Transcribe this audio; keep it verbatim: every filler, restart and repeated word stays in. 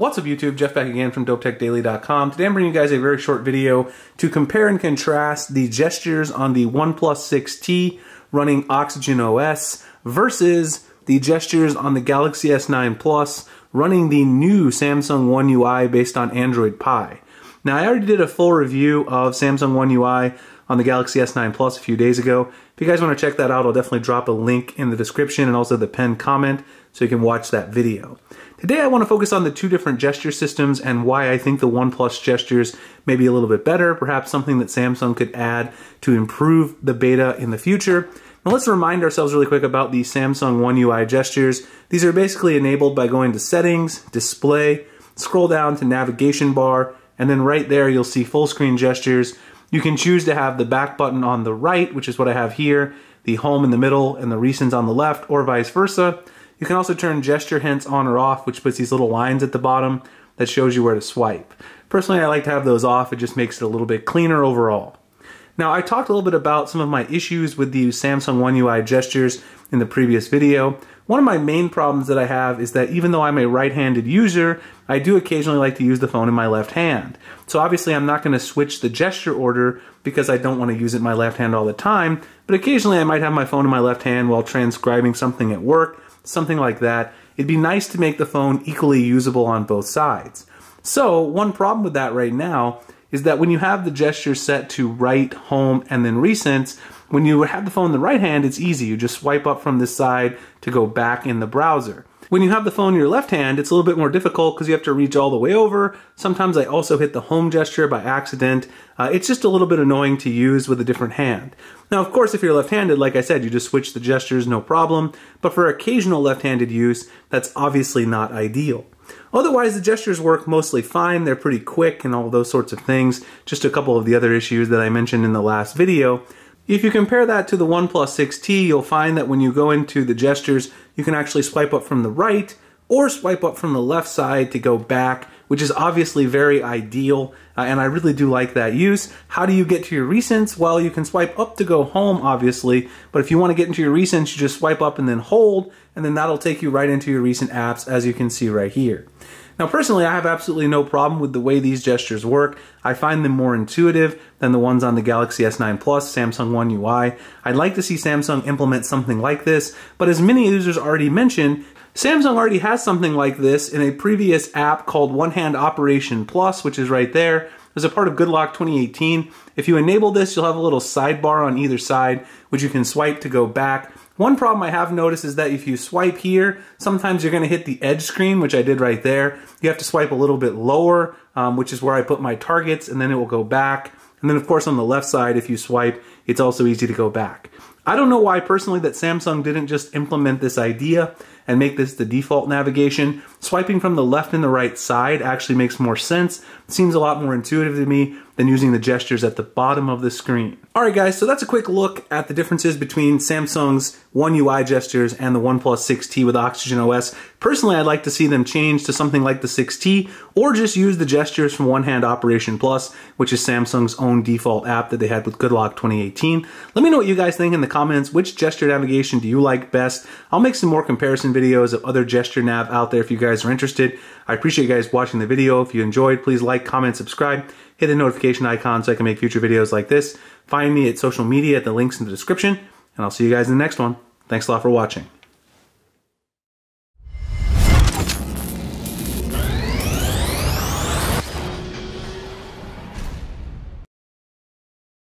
What's up YouTube, Jeff back again from Dope Tech Daily dot com. Today I'm bringing you guys a very short video to compare and contrast the gestures on the OnePlus six T running Oxygen O S versus the gestures on the Galaxy S nine Plus running the new Samsung One U I based on Android Pie. Now I already did a full review of Samsung One U I on the Galaxy S nine Plus a few days ago. If you guys want to check that out, I'll definitely drop a link in the description and also the pinned comment so you can watch that video. Today I want to focus on the two different gesture systems and why I think the OnePlus gestures may be a little bit better, perhaps something that Samsung could add to improve the beta in the future. Now let's remind ourselves really quick about the Samsung One U I gestures. These are basically enabled by going to Settings, Display, scroll down to Navigation Bar, and then right there you'll see full screen gestures. You can choose to have the back button on the right, which is what I have here, the home in the middle, and the recents on the left, or vice versa. You can also turn gesture hints on or off, which puts these little lines at the bottom that shows you where to swipe. Personally, I like to have those off. It just makes it a little bit cleaner overall. Now, I talked a little bit about some of my issues with the Samsung One U I gestures in the previous video. One of my main problems that I have is that even though I'm a right-handed user, I do occasionally like to use the phone in my left hand. So obviously I'm not going to switch the gesture order because I don't want to use it in my left hand all the time, but occasionally I might have my phone in my left hand while transcribing something at work, something like that. It'd be nice to make the phone equally usable on both sides. So one problem with that right now is that when you have the gesture set to right, home, and then recents, when you have the phone in the right hand, it's easy. You just swipe up from this side to go back in the browser. When you have the phone in your left hand, it's a little bit more difficult because you have to reach all the way over. Sometimes I also hit the home gesture by accident. Uh, it's just a little bit annoying to use with a different hand. Now, of course, if you're left-handed, like I said, you just switch the gestures, no problem. But for occasional left-handed use, that's obviously not ideal. Otherwise, the gestures work mostly fine. They're pretty quick and all those sorts of things. Just a couple of the other issues that I mentioned in the last video. If you compare that to the OnePlus six T, you'll find that when you go into the gestures, you can actually swipe up from the right or swipe up from the left side to go back, which is obviously very ideal, uh, and I really do like that use. How do you get to your recents? Well, you can swipe up to go home, obviously, but if you want to get into your recents, you just swipe up and then hold, and then that'll take you right into your recent apps, as you can see right here. Now, personally, I have absolutely no problem with the way these gestures work. I find them more intuitive than the ones on the Galaxy S nine Plus, Samsung One U I. I'd like to see Samsung implement something like this, but as many users already mentioned, Samsung already has something like this in a previous app called One Hand Operation Plus, which is right there. It was a part of Good Lock twenty eighteen. If you enable this, you'll have a little sidebar on either side, which you can swipe to go back. One problem I have noticed is that if you swipe here, sometimes you're going to hit the edge screen, which I did right there. You have to swipe a little bit lower, um, which is where I put my targets, and then it will go back. And then, of course, on the left side, if you swipe, it's also easy to go back. I don't know why, personally, that Samsung didn't just implement this idea and make this the default navigation. Swiping from the left and the right side actually makes more sense. It seems a lot more intuitive to me than using the gestures at the bottom of the screen. All right, guys, so that's a quick look at the differences between Samsung's One U I gestures and the OnePlus six T with Oxygen O S. Personally, I'd like to see them change to something like the six T, or just use the gestures from One Hand Operation Plus, which is Samsung's own default app that they had with Good Lock twenty eighteen. Let me know what you guys think in the comments. Which gesture navigation do you like best? I'll make some more comparison videos of other gesture nav out there if you guys are interested. I appreciate you guys watching the video. If you enjoyed, please like, comment, subscribe, hit the notification icon so I can make future videos like this. Find me at social media at the links in the description, and I'll see you guys in the next one. Thanks a lot for watching.